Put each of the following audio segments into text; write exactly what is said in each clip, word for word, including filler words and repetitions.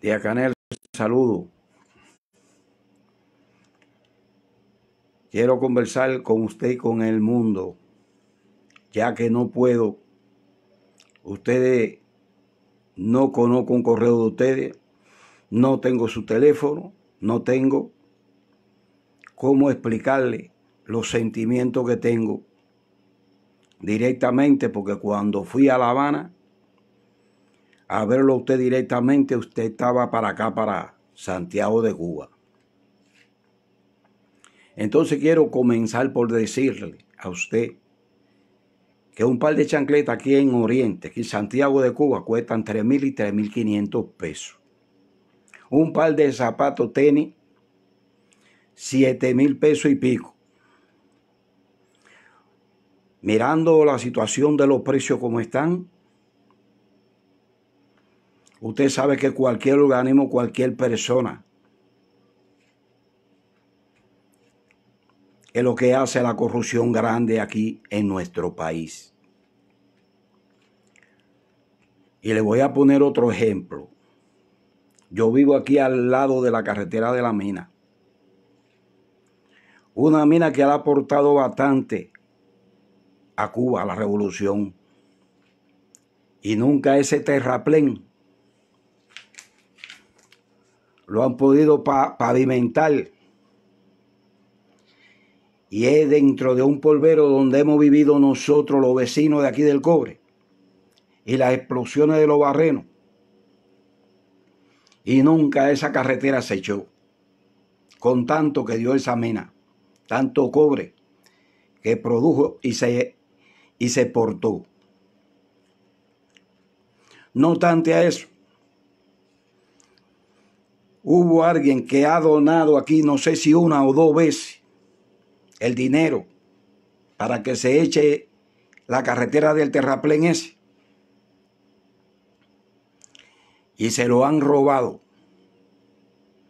Díaz-Canel, saludo. Quiero conversar con usted y con el mundo, ya que no puedo. Ustedes, no conozco un correo de ustedes, no tengo su teléfono, no tengo cómo explicarle los sentimientos que tengo directamente, porque cuando fui a La Habana a verlo a usted directamente, usted estaba para acá, para Santiago de Cuba. Entonces quiero comenzar por decirle a usted que un par de chancletas aquí en Oriente, aquí en Santiago de Cuba, cuestan tres mil y tres mil quinientos pesos. Un par de zapatos tenis, siete mil pesos y pico. Mirando la situación de los precios como están, usted sabe que cualquier organismo, cualquier persona, es lo que hace la corrupción grande aquí en nuestro país. Y le voy a poner otro ejemplo. Yo vivo aquí al lado de la carretera de la mina. Una mina que ha aportado bastante a Cuba, a la revolución. Y nunca ese terraplén lo han podido pa- pavimentar. Y es dentro de un polvero donde hemos vivido nosotros, los vecinos de aquí del Cobre, y las explosiones de los barrenos. Y nunca esa carretera se echó, con tanto que dio esa mina, tanto cobre que produjo y se, y se exportó. No obstante a eso, hubo alguien que ha donado aquí, no sé si una o dos veces, el dinero para que se eche la carretera del terraplén ese. Y se lo han robado.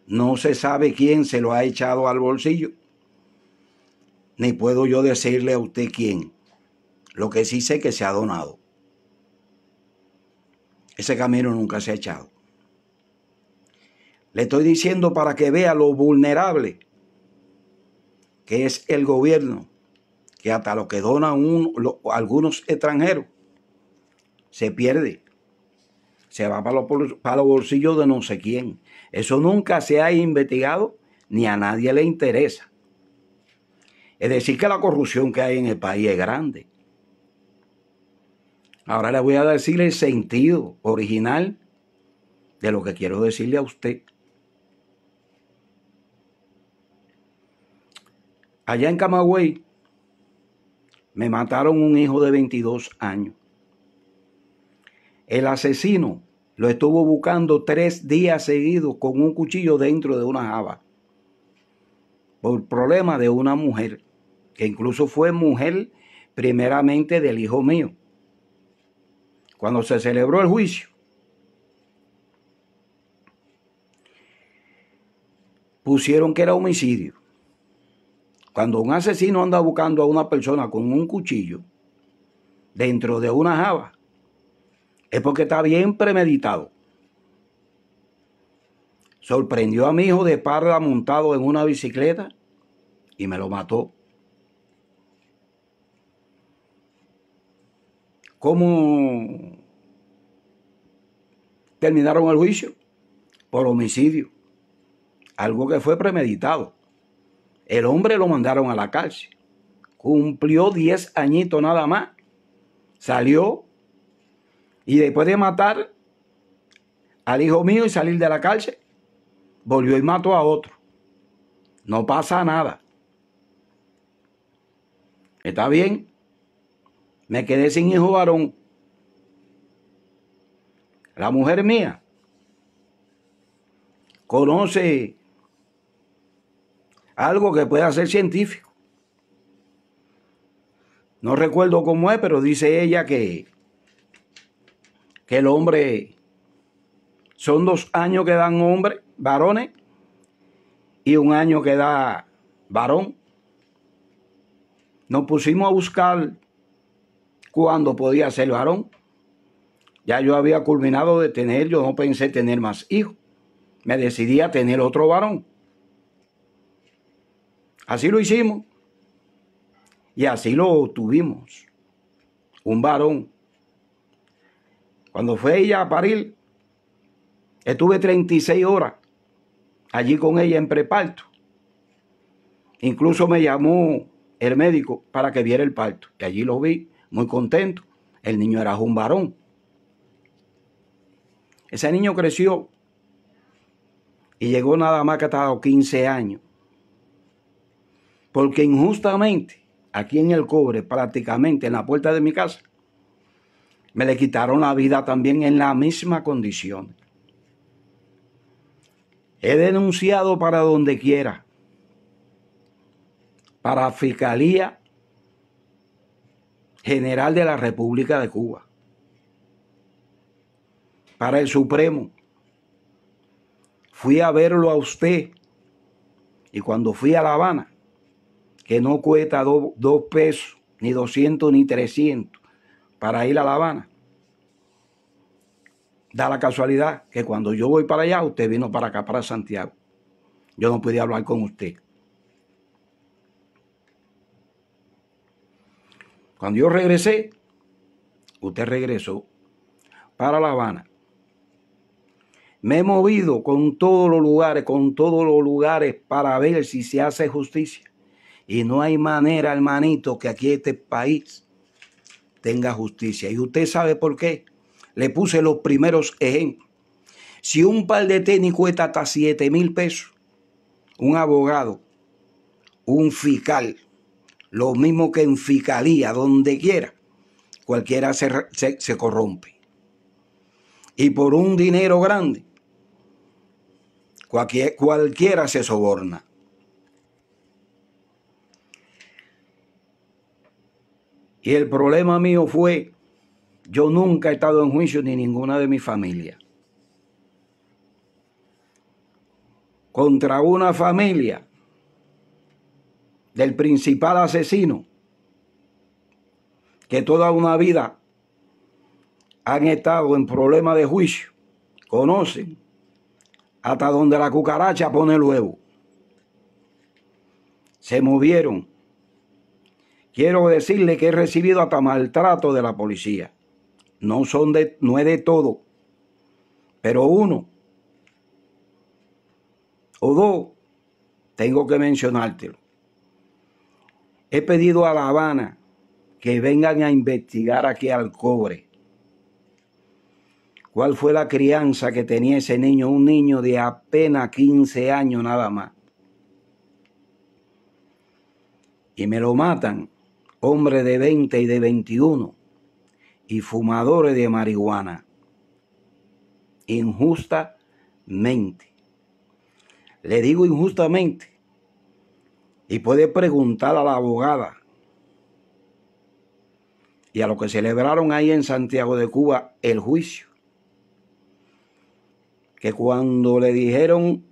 No se sabe quién se lo ha echado al bolsillo. Ni puedo yo decirle a usted quién. Lo que sí sé que se ha donado. Ese camino nunca se ha echado. Le estoy diciendo para que vea lo vulnerable que es el gobierno, que hasta lo que donan un, lo, algunos extranjeros se pierde, se va para los, para los bolsillos de no sé quién. Eso nunca se ha investigado ni a nadie le interesa. Es decir, que la corrupción que hay en el país es grande. Ahora le voy a decir el sentido original de lo que quiero decirle a usted. Allá en Camagüey me mataron un hijo de veintidós años. El asesino lo estuvo buscando tres días seguidos con un cuchillo dentro de una jaba por problema de una mujer, que incluso fue mujer primeramente del hijo mío. Cuando se celebró el juicio, pusieron que era homicidio. Cuando un asesino anda buscando a una persona con un cuchillo dentro de una jaba, es porque está bien premeditado. Sorprendió a mi hijo de espalda montado en una bicicleta y me lo mató. ¿Cómo terminaron el juicio? Por homicidio. Algo que fue premeditado. El hombre lo mandaron a la cárcel. Cumplió diez añitos nada más. Salió. Y después de matar al hijo mío y salir de la cárcel, volvió y mató a otro. No pasa nada. Está bien. Me quedé sin hijo varón. La mujer mía conoce algo que pueda ser científico. No recuerdo cómo es, pero dice ella que, que el hombre, son dos años que dan hombres, varones, y un año que da varón. Nos pusimos a buscar cuándo podía ser varón. Ya yo había culminado de tener, yo no pensé tener más hijos. me decidí a tener otro varón. Así lo hicimos y así lo tuvimos, un varón. Cuando fue ella a parir, estuve treinta y seis horas allí con ella en preparto. Incluso me llamó el médico para que viera el parto. Y allí lo vi, muy contento. El niño era un varón. Ese niño creció y llegó nada más que hasta los quince años. Porque injustamente, aquí en El Cobre, prácticamente en la puerta de mi casa, me le quitaron la vida también en la misma condición. He denunciado para donde quiera, para la Fiscalía General de la República de Cuba, para el Supremo. Fui a verlo a usted y cuando fui a La Habana, que no cuesta do, dos pesos, ni doscientos, ni trescientos, para ir a La Habana. Da la casualidad que cuando yo voy para allá, usted vino para acá, para Santiago. Yo no podía hablar con usted. Cuando yo regresé, usted regresó para La Habana. Me he movido con todos los lugares, con todos los lugares para ver si se hace justicia. Y no hay manera, hermanito, que aquí este país tenga justicia. Y usted sabe por qué. Le puse los primeros ejemplos. Si un par de tenis cuesta hasta siete mil pesos, un abogado, un fiscal, lo mismo que en fiscalía, donde quiera, cualquiera se, se, se corrompe. Y por un dinero grande, cualquier, cualquiera se soborna. Y el problema mío fue, yo nunca he estado en juicio ni ninguna de mi familia. Contra una familia del principal asesino, que toda una vida han estado en problemas de juicio, conocen hasta donde la cucaracha pone el huevo. Se movieron. Quiero decirle que he recibido hasta maltrato de la policía. No son de, no es de todo, pero uno o dos tengo que mencionártelo. He pedido a La Habana que vengan a investigar aquí al Cobre. ¿Cuál fue la crianza que tenía ese niño? Un niño de apenas quince años nada más. Y me lo matan, hombres de veinte y de veintiuno, y fumadores de marihuana. Injustamente. Le digo injustamente. Y puede preguntar a la abogada y a los que celebraron ahí en Santiago de Cuba el juicio, que cuando le dijeron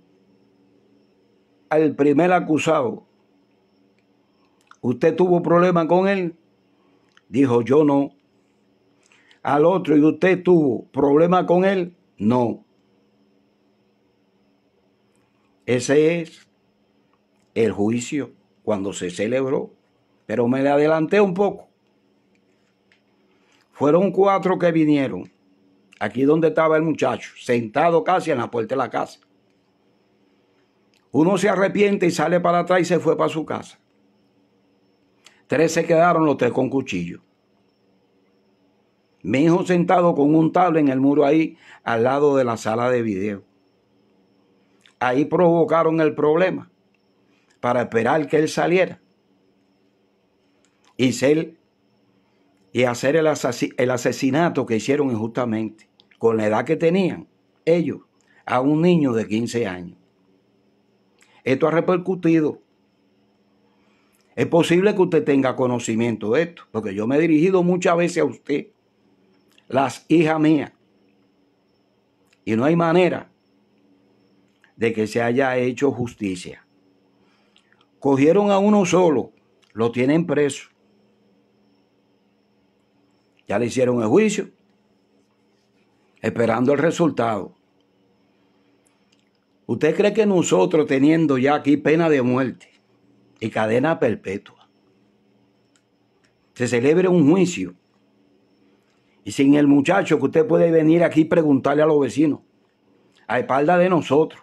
al primer acusado, ¿usted tuvo problema con él? Dijo, yo no. Al otro, ¿y usted tuvo problema con él? No. Ese es el juicio cuando se celebró, pero me le adelanté un poco. Fueron cuatro que vinieron, aquí donde estaba el muchacho, sentado casi en la puerta de la casa. Uno se arrepiente y sale para atrás y se fue para su casa. Tres se quedaron, los tres con cuchillo. Mi hijo sentado con un tablet en el muro ahí, al lado de la sala de video. Ahí provocaron el problema, para esperar que él saliera y, ser, y hacer el, ases el asesinato que hicieron injustamente, con la edad que tenían ellos, a un niño de quince años. Esto ha repercutido. Es posible que usted tenga conocimiento de esto, porque yo me he dirigido muchas veces a usted, las hijas mías, y no hay manera de que se haya hecho justicia. Cogieron a uno solo, lo tienen preso. Ya le hicieron el juicio, esperando el resultado. ¿Usted cree que nosotros, teniendo ya aquí pena de muerte y cadena perpetua, se celebre un juicio y sin el muchacho que usted puede venir aquí y preguntarle a los vecinos, a espalda de nosotros,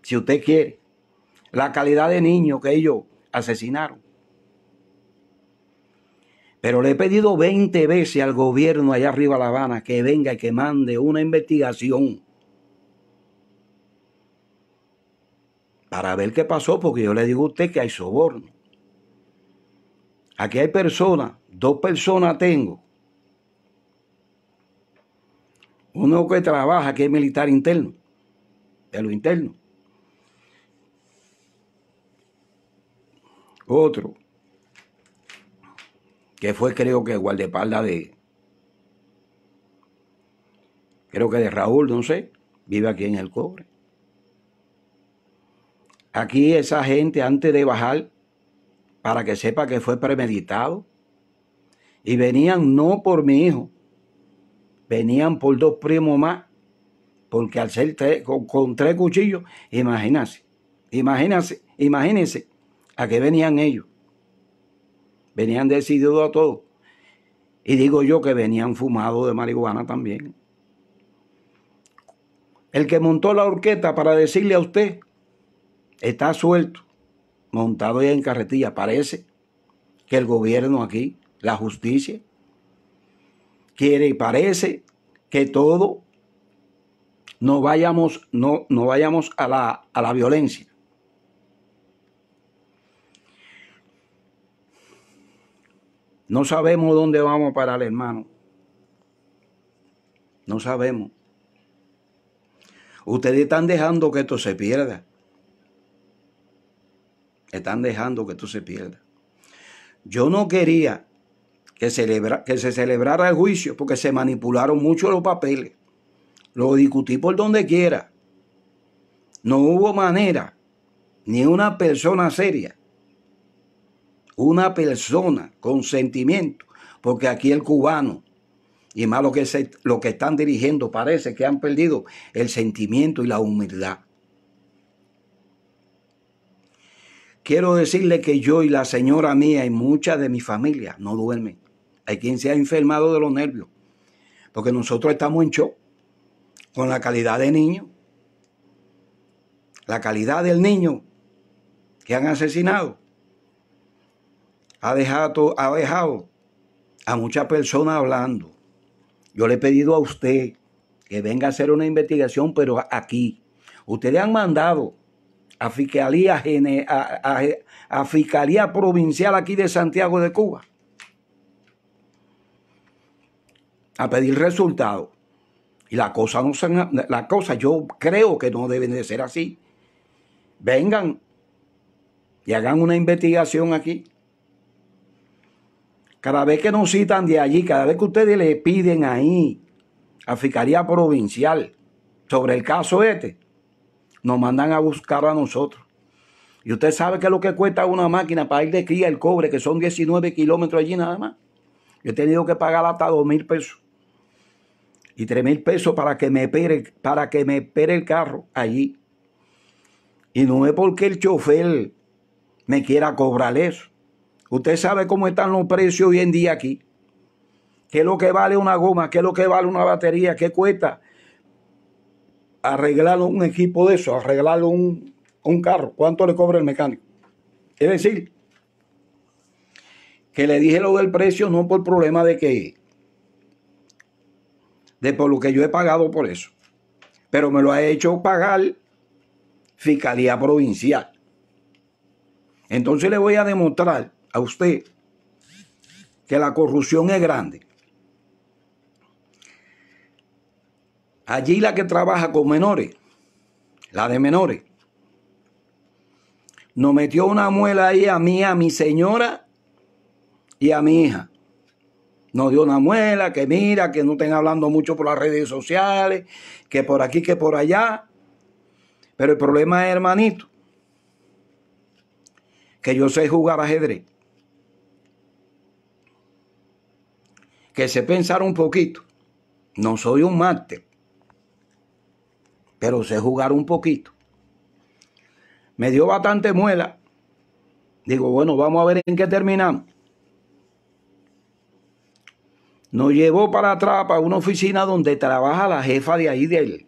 si usted quiere, la calidad de niño que ellos asesinaron? Pero le he pedido veinte veces al gobierno allá arriba de La Habana que venga y que mande una investigación para ver qué pasó, porque yo le digo a usted que hay soborno. Aquí hay personas, dos personas tengo. Uno que trabaja, que es militar interno, de lo interno. Otro que fue, creo que guardaespaldas de, creo que de Raúl, no sé, vive aquí en El Cobre. Aquí esa gente, antes de bajar, para que sepa que fue premeditado, y venían no por mi hijo, venían por dos primos más, porque al ser tres, con, con tres cuchillos, imagínense, imagínense, imagínense a qué venían ellos. Venían decididos a todo. Y digo yo que venían fumados de marihuana también. El que montó la orquesta para decirle a usted, está suelto, montado ya en carretilla. Parece que el gobierno aquí, la justicia, quiere y parece que todo no vayamos, no, no vayamos a la, a la violencia. No sabemos dónde vamos a parar, hermano. No sabemos. Ustedes están dejando que esto se pierda. Están dejando que esto se pierda. Yo no quería que, celebra, que se celebrara el juicio porque se manipularon mucho los papeles. Lo discutí por donde quiera. No hubo manera, ni una persona seria, una persona con sentimiento, porque aquí el cubano, y más lo que, se, lo que están dirigiendo, parece que han perdido el sentimiento y la humildad. Quiero decirle que yo y la señora mía y muchas de mi familia no duermen. Hay quien se ha enfermado de los nervios, porque nosotros estamos en shock con la calidad del niño, la calidad del niño que han asesinado. Ha dejado, ha dejado a muchas personas hablando. Yo le he pedido a usted que venga a hacer una investigación, pero aquí. Ustedes han mandado a Fiscalía, a, a, a Fiscalía Provincial aquí de Santiago de Cuba a pedir resultados. Y la cosa, no se, la cosa yo creo que no deben de ser así. Vengan y hagan una investigación aquí. Cada vez que nos citan de allí, cada vez que ustedes le piden ahí a Fiscalía Provincial sobre el caso este, nos mandan a buscar a nosotros. Y usted sabe que es lo que cuesta una máquina para ir de aquí al Cobre, que son diecinueve kilómetros allí nada más. Yo he tenido que pagar hasta dos mil pesos y tres mil pesos para que me espere, para que me espere el carro allí. Y no es porque el chofer me quiera cobrar eso. Usted sabe cómo están los precios hoy en día aquí. ¿Qué es lo que vale una goma? ¿Qué es lo que vale una batería? ¿Qué cuesta arreglar un equipo de eso? Arreglar un, un carro. ¿Cuánto le cobra el mecánico? Es decir, que le dije lo del precio no por problema de que, de por lo que yo he pagado por eso. Pero me lo ha hecho pagar Fiscalía Provincial. Entonces le voy a demostrar a usted que la corrupción es grande. Allí la que trabaja con menores, la de menores, nos metió una muela ahí a mí, a mi señora y a mi hija. Nos dio una muela que mira, que no estén hablando mucho por las redes sociales, que por aquí, que por allá. Pero el problema es, hermanito, que yo sé jugar ajedrez, que sé pensar un poquito. No soy un máster, pero sé jugar un poquito. Me dio bastante muela. Digo, bueno, vamos a ver en qué terminamos. Nos llevó para atrás, para una oficina donde trabaja la jefa de ahí de él.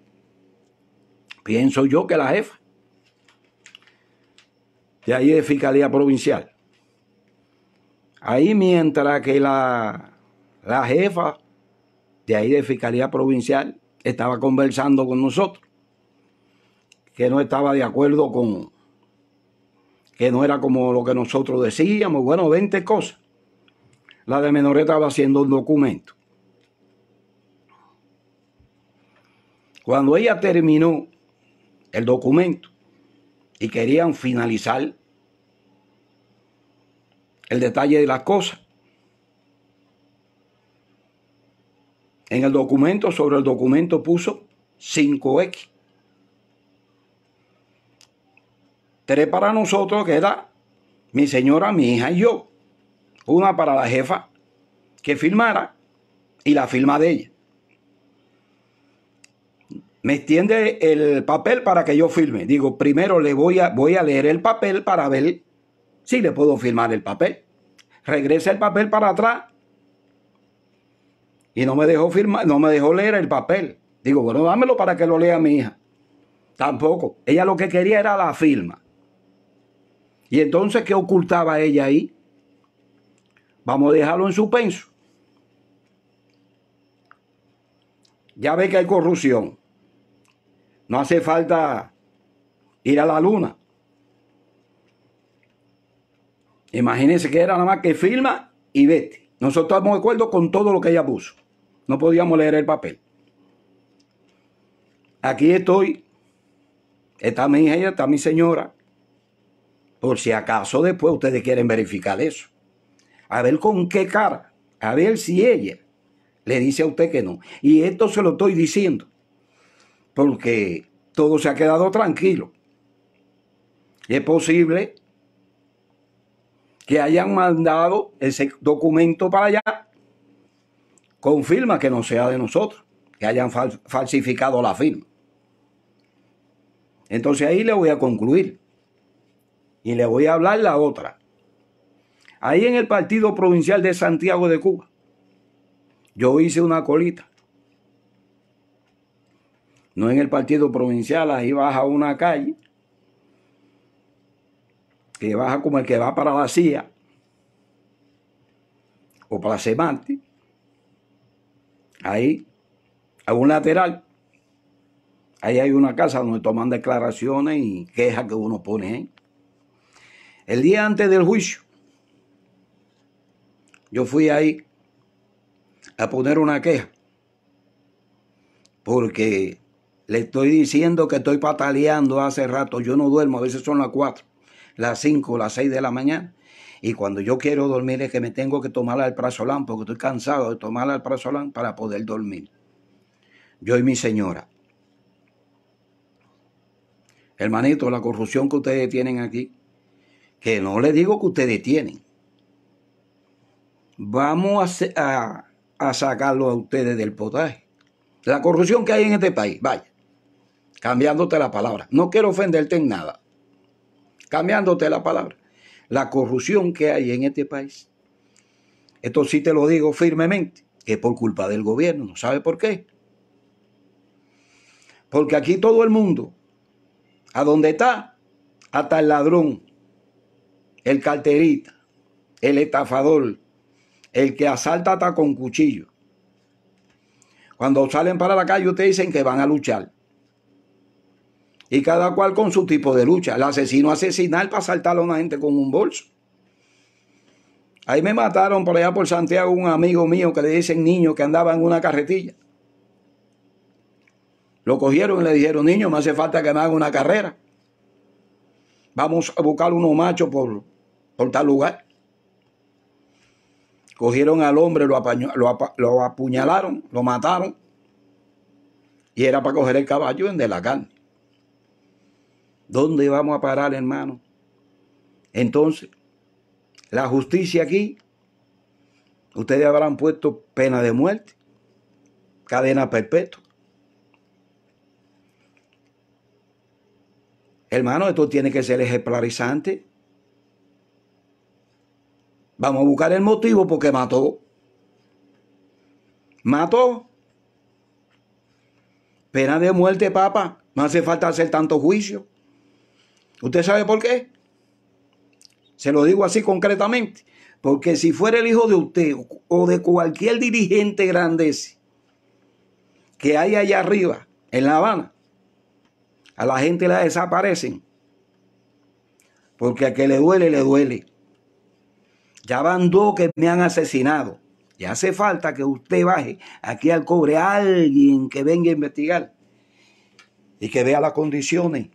Pienso yo que la jefa. De ahí de Fiscalía Provincial. Ahí mientras que la, la jefa de ahí de Fiscalía Provincial estaba conversando con nosotros, que no estaba de acuerdo con, que no era como lo que nosotros decíamos, bueno, veinte cosas. La de Menor estaba haciendo un documento. Cuando ella terminó el documento y querían finalizar el detalle de las cosas, en el documento, sobre el documento puso cinco equis. Tres para nosotros, que era mi señora, mi hija y yo. Una para la jefa que firmara y la firma de ella. Me extiende el papel para que yo firme. Digo, primero le voy a, voy a leer el papel para ver si le puedo firmar el papel. Regresa el papel para atrás y no me dejó firmar, no me dejó leer el papel. Digo, bueno, dámelo para que lo lea mi hija. Tampoco. Ella lo que quería era la firma. Y entonces, ¿qué ocultaba ella ahí? Vamos a dejarlo en suspenso. Ya ve que hay corrupción. No hace falta ir a la luna. Imagínense que era nada más que firma y vete. Nosotros estamos de acuerdo con todo lo que ella puso. No podíamos leer el papel. Aquí estoy. Está mi hija, está mi señora. Por si acaso después ustedes quieren verificar eso. A ver con qué cara, a ver si ella le dice a usted que no. Y esto se lo estoy diciendo, porque todo se ha quedado tranquilo. Es posible que hayan mandado ese documento para allá con firma que no sea de nosotros, que hayan fal- falsificado la firma. Entonces ahí le voy a concluir y le voy a hablar la otra. Ahí en el partido provincial de Santiago de Cuba, yo hice una colita. No en el partido provincial, ahí baja una calle, que baja como el que va para la C I A o para José Martí. Ahí, a un lateral, ahí hay una casa donde toman declaraciones y quejas que uno pone ahí. El día antes del juicio, yo fui ahí a poner una queja porque le estoy diciendo que estoy pataleando hace rato. Yo no duermo, a veces son las cuatro, las cinco, las seis de la mañana. Y cuando yo quiero dormir es que me tengo que tomar alprazolam porque estoy cansado de tomar alprazolam para poder dormir. Yo y mi señora. Hermanito, la corrupción que ustedes tienen aquí, que no les digo que ustedes tienen. Vamos a, a, a sacarlo a ustedes del potaje. La corrupción que hay en este país, vaya, cambiándote la palabra. No quiero ofenderte en nada. Cambiándote la palabra. La corrupción que hay en este país. Esto sí te lo digo firmemente, que es por culpa del gobierno. ¿No sabe por qué? Porque aquí todo el mundo, a donde está, hasta el ladrón, el carterita, el estafador, el que asalta hasta con cuchillo. Cuando salen para la calle, ustedes dicen que van a luchar. Y cada cual con su tipo de lucha. El asesino asesinar para asaltar a una gente con un bolso. Ahí me mataron por allá por Santiago un amigo mío que le dicen niño, que andaba en una carretilla. Lo cogieron y le dijeron, niño, me hace falta que me haga una carrera. Vamos a buscar unos machos por, por tal lugar. Cogieron al hombre, lo, apaño, lo, apa, lo apuñalaron, lo mataron. Y era para coger el caballo y vender la carne. ¿Dónde vamos a parar, hermano? Entonces, la justicia aquí, ustedes habrán puesto pena de muerte, cadena perpetua. Hermano, esto tiene que ser ejemplarizante. Vamos a buscar el motivo porque mató. Mató. Pena de muerte, papa. No hace falta hacer tanto juicio. ¿Usted sabe por qué? Se lo digo así concretamente. Porque si fuera el hijo de usted o de cualquier dirigente grande ese que hay allá arriba, en La Habana, a la gente la desaparecen. Porque a que le duele, le duele. Ya van dos que me han asesinado. Y hace falta que usted baje aquí al Cobre a alguien que venga a investigar y que vea las condiciones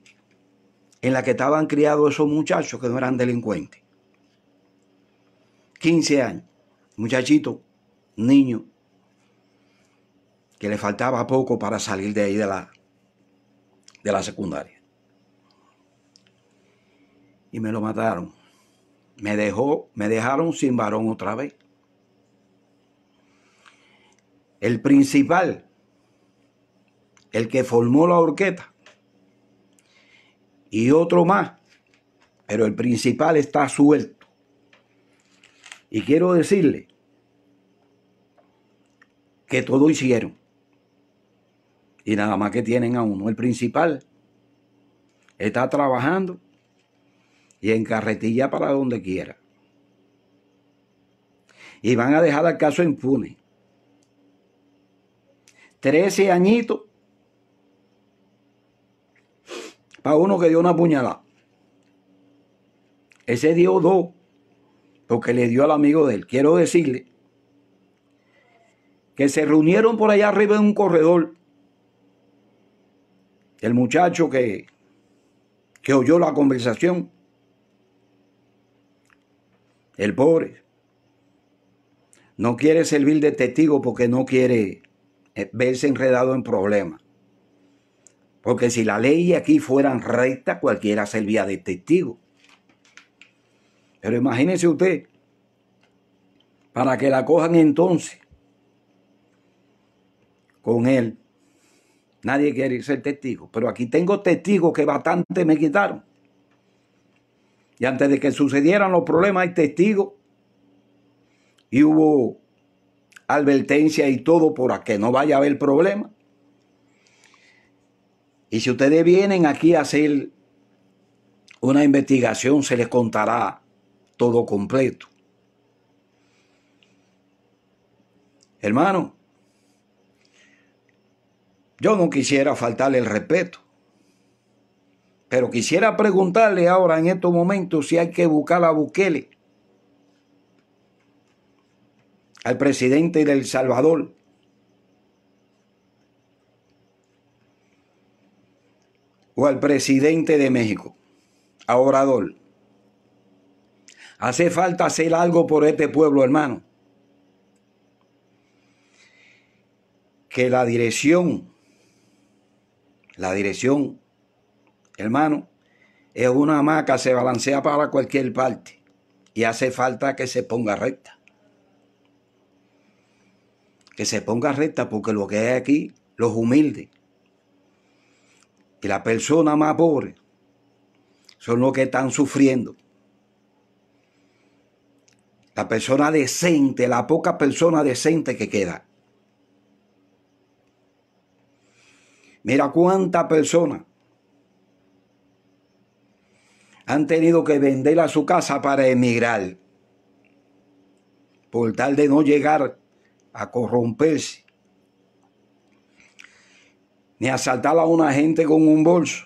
en las que estaban criados esos muchachos que no eran delincuentes. quince años, muchachito, niño, que le faltaba poco para salir de ahí de la, de la secundaria. Y me lo mataron. Me dejó, me dejaron sin varón otra vez. El principal, el que formó la orquesta, y otro más, pero el principal está suelto. Y quiero decirle que todo hicieron. Y nada más que tienen a uno. El principal está trabajando y en carretilla para donde quiera. Y van a dejar el caso impune. Trece añitos para uno que dio una puñalada. Ese dio dos porque le dio al amigo de él. Quiero decirle que se reunieron por allá arriba en un corredor. El muchacho que, que oyó la conversación, el pobre, no quiere servir de testigo porque no quiere verse enredado en problemas. Porque si la ley aquí fueran recta, cualquiera servía de testigo. Pero imagínese usted, para que la cojan entonces con él. Nadie quiere ser testigo, pero aquí tengo testigos que bastante me quitaron. Y antes de que sucedieran los problemas hay testigos. Y hubo advertencia y todo para que no vaya a haber problema. Y si ustedes vienen aquí a hacer una investigación, se les contará todo completo. Hermano, yo no quisiera faltarle el respeto, pero quisiera preguntarle ahora en estos momentos si hay que buscar a Bukele, al presidente de El Salvador. O al presidente de México, a Obrador. Hace falta hacer algo por este pueblo, hermano. Que la dirección, la dirección, hermano, es una hamaca, se balancea para cualquier parte. Y hace falta que se ponga recta. Que se ponga recta porque lo que hay aquí, los humildes, y la persona más pobre son los que están sufriendo. La persona decente, la poca persona decente que queda. Mira cuántas personas han tenido que vender a su casa para emigrar, por tal de no llegar a corromperse, ni asaltar a una gente con un bolso,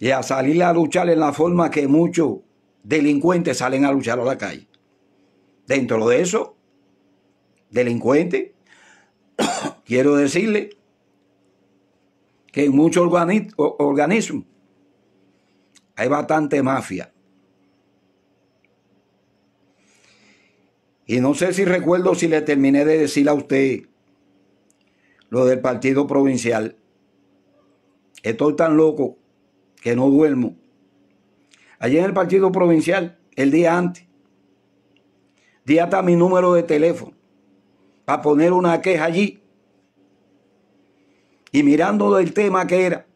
y a salir a luchar en la forma que muchos delincuentes salen a luchar a la calle. Dentro de eso, delincuentes, quiero decirle que en muchos organi- organismos hay bastante mafia. Y no sé si recuerdo si le terminé de decir a usted lo del partido provincial. Estoy tan loco que no duermo. Allí en el partido provincial, el día antes, di hasta mi número de teléfono para poner una queja allí. y mirando el tema que era.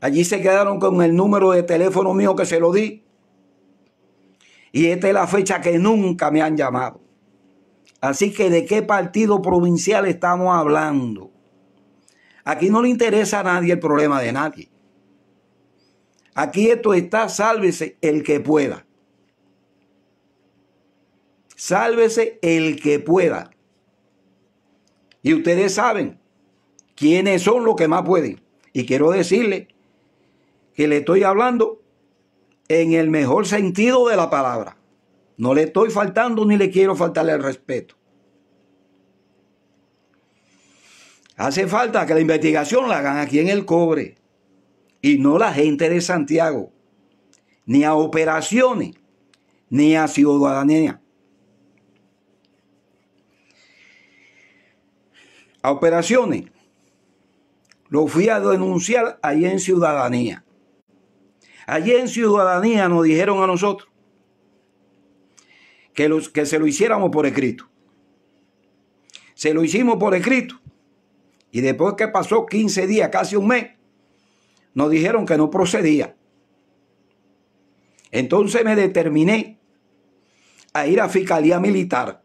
Allí se quedaron con el número de teléfono mío que se lo di. Y esta es la fecha que nunca me han llamado. Así que, ¿de qué partido provincial estamos hablando? Aquí no le interesa a nadie el problema de nadie. Aquí esto está, sálvese el que pueda. Sálvese el que pueda. Y ustedes saben quiénes son los que más pueden. Y quiero decirle que le estoy hablando en el mejor sentido de la palabra. No le estoy faltando ni le quiero faltarle el respeto. Hace falta que la investigación la hagan aquí en El Cobre y no la gente de Santiago, ni a operaciones, ni a ciudadanía. A operaciones lo fui a denunciar allí en Ciudadanía. Allí en Ciudadanía nos dijeron a nosotros que, los, que se lo hiciéramos por escrito. Se lo hicimos por escrito. Y después que pasó quince días, casi un mes, nos dijeron que no procedía. Entonces me determiné a ir a Fiscalía Militar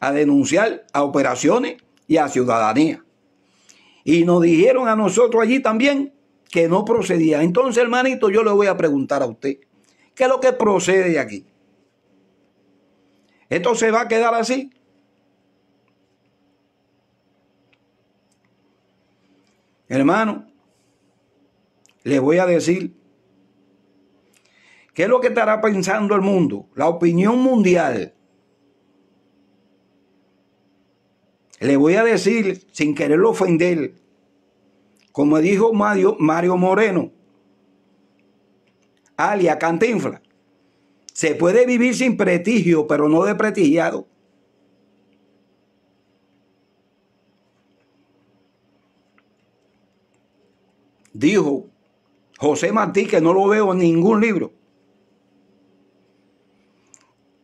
a denunciar a operaciones y a Ciudadanía. Y nos dijeron a nosotros allí también que no procedía. Entonces, hermanito, yo le voy a preguntar a usted, ¿qué es lo que procede aquí? ¿Esto se va a quedar así? Hermano, le voy a decir, ¿qué es lo que estará pensando el mundo? La opinión mundial. Le voy a decir, sin quererlo ofender, como dijo Mario, Mario Moreno, alias Cantinflas, se puede vivir sin prestigio, pero no de prestigiado. Dijo José Martí, que no lo veo en ningún libro,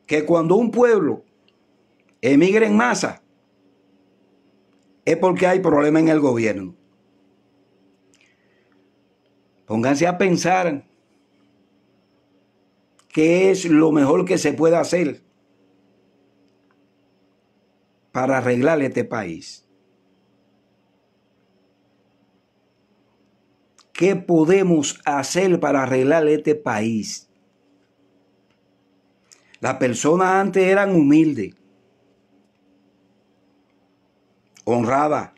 que cuando un pueblo emigra en masa, es porque hay problema en el gobierno. Pónganse a pensar qué es lo mejor que se puede hacer para arreglar este país. ¿Qué podemos hacer para arreglar este país? Las personas antes eran humildes, honrada,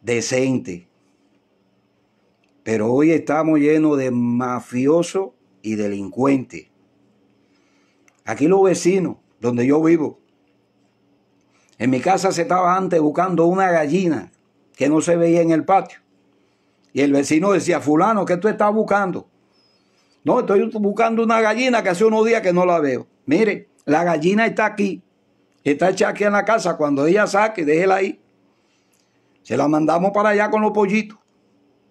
decente, pero hoy estamos llenos de mafiosos y delincuentes. Aquí los vecinos, donde yo vivo, en mi casa se estaba antes buscando una gallina que no se veía en el patio, y el vecino decía, fulano, ¿qué tú estás buscando? No, estoy buscando una gallina que hace unos días que no la veo. Mire, la gallina está aquí. Está hecha aquí en la casa. Cuando ella saque, déjela ahí. Se la mandamos para allá con los pollitos.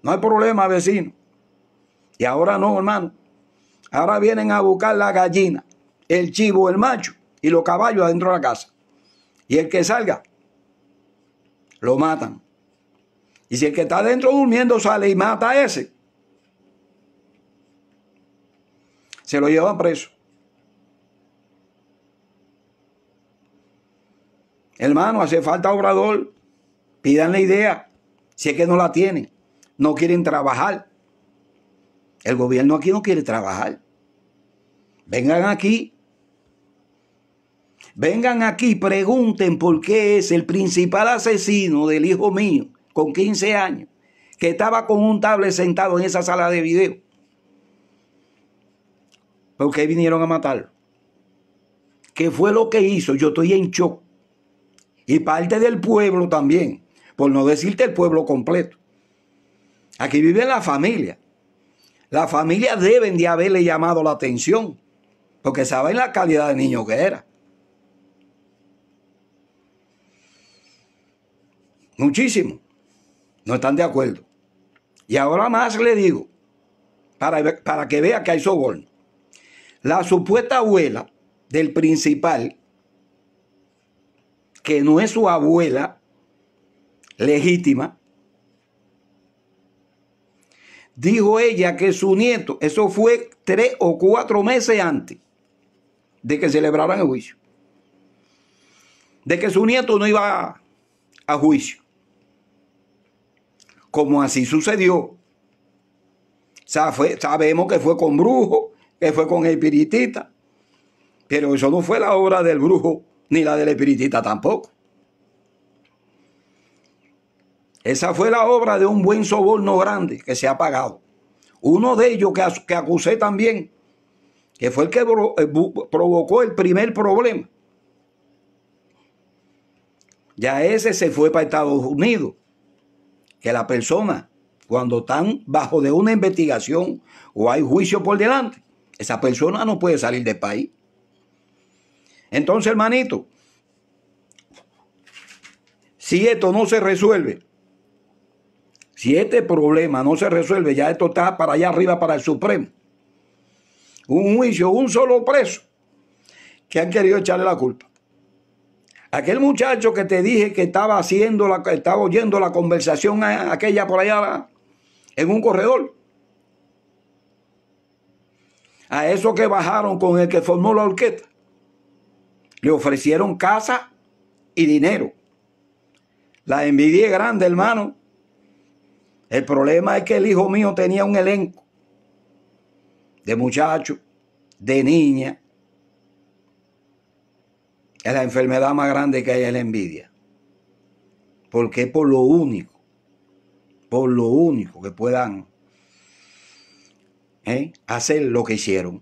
No hay problema, vecino. Y ahora no, hermano. Ahora vienen a buscar la gallina, el chivo, el macho y los caballos adentro de la casa. Y el que salga, lo matan. Y si el que está adentro durmiendo sale y mata a ese, se lo llevan preso. Hermano, hace falta Obrador. Pidan la idea. Si es que no la tienen. No quieren trabajar. El gobierno aquí no quiere trabajar. Vengan aquí. Vengan aquí. Pregunten por qué es el principal asesino del hijo mío, con quince años, que estaba con un tablet sentado en esa sala de video, ¿por qué vinieron a matarlo? ¿Qué fue lo que hizo? Yo estoy en shock. Y parte del pueblo también, por no decirte el pueblo completo. Aquí vive la familia. Las familias deben de haberle llamado la atención, porque saben la calidad de niño que era. Muchísimo. No están de acuerdo. Y ahora más le digo, para, para que vea que hay soborno. La supuesta abuela del principal, que no es su abuela, legítima, dijo ella que su nieto, eso fue tres o cuatro meses antes de que celebraran el juicio, de que su nieto no iba a, a juicio. Como así sucedió, Sabe, sabemos que fue con brujo, que fue con espiritista, pero eso no fue la obra del brujo ni la del espiritista tampoco. Esa fue la obra de un buen soborno grande que se ha pagado. Uno de ellos que, que acusé también, que fue el que provocó el primer problema. Ya ese se fue para Estados Unidos. Que la persona, cuando están bajo de una investigación o hay juicio por delante, esa persona no puede salir del país. Entonces, hermanito, si esto no se resuelve, si este problema no se resuelve, ya esto está para allá arriba, para el Supremo. Un juicio, un solo preso que han querido echarle la culpa. Aquel muchacho que te dije que estaba haciendo, la, estaba oyendo la conversación aquella por allá en un corredor. A esos que bajaron con el que formó la orquesta, le ofrecieron casa y dinero. La envidia es grande, hermano. El problema es que el hijo mío tenía un elenco de muchachos, de niñas. Es la enfermedad más grande que hay, es la envidia. Porque es por lo único, por lo único que puedan ¿eh? hacer lo que hicieron.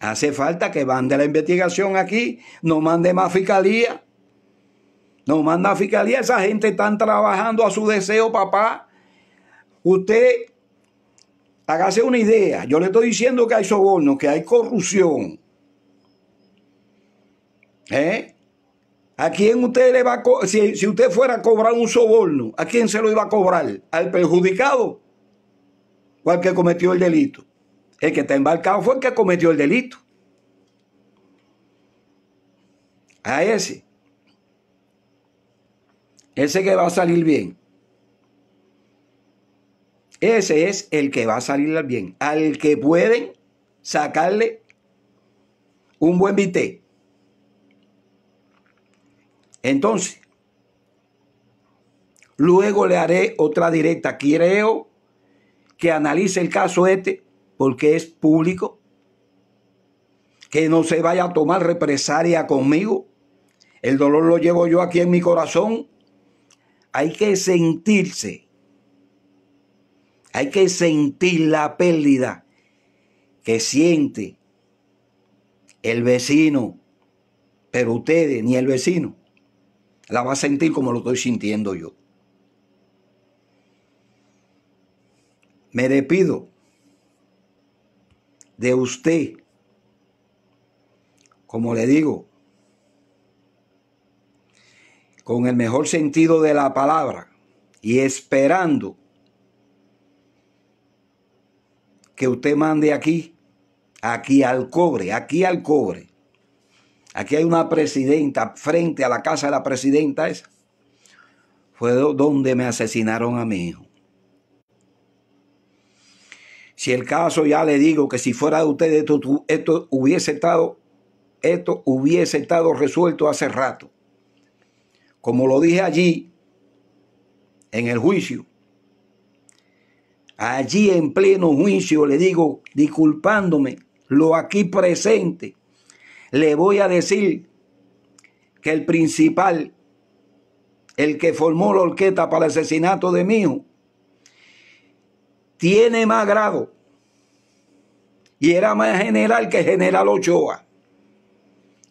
Hace falta que mande la investigación aquí, no mande más fiscalía. No manda a fiscalía, esa gente están trabajando a su deseo, papá. Usted, hágase una idea. Yo le estoy diciendo que hay soborno, que hay corrupción. ¿Eh? ¿A quién usted le va a cobrar? Si, si usted fuera a cobrar un soborno, ¿a quién se lo iba a cobrar? ¿Al perjudicado o al que cometió el delito? El que está embarcado fue el que cometió el delito. A ese. Ese que va a salir bien. Ese es el que va a salir bien. Al que pueden sacarle un buen bité. Entonces, luego le haré otra directa. Creo que analice el caso este porque es público. Que no se vaya a tomar represalia conmigo. El dolor lo llevo yo aquí en mi corazón. Hay que sentirse, hay que sentir la pérdida que siente el vecino, pero ustedes ni el vecino la va a sentir como lo estoy sintiendo yo. Me despido de usted, como le digo, con el mejor sentido de la palabra y esperando que usted mande aquí, aquí al cobre, aquí al cobre. Aquí hay una presidenta frente a la casa de la presidenta esa. Fue donde me asesinaron a mi hijo. Si el caso, ya le digo que si fuera de ustedes, esto, esto hubiese estado, esto hubiese estado resuelto hace rato. Como lo dije allí, en el juicio, allí en pleno juicio le digo, disculpándome, lo aquí presente, le voy a decir que el principal, el que formó la orquesta para el asesinato de mi hijo, tiene más grado y era más general que el general Ochoa,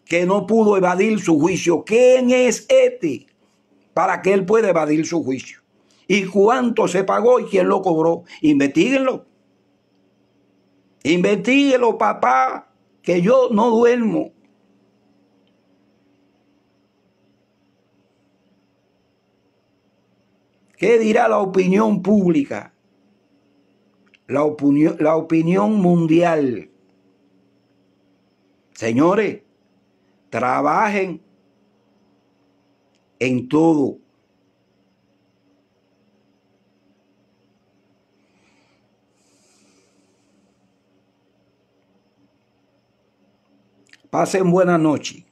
que no pudo evadir su juicio. ¿Quién es este para que él pueda evadir su juicio? ¿Y cuánto se pagó y quién lo cobró? Investíguenlo. Investíguenlo, papá, que yo no duermo. ¿Qué dirá la opinión pública? La opinión, la opinión mundial. Señores, trabajen en todo Pasen buena noche.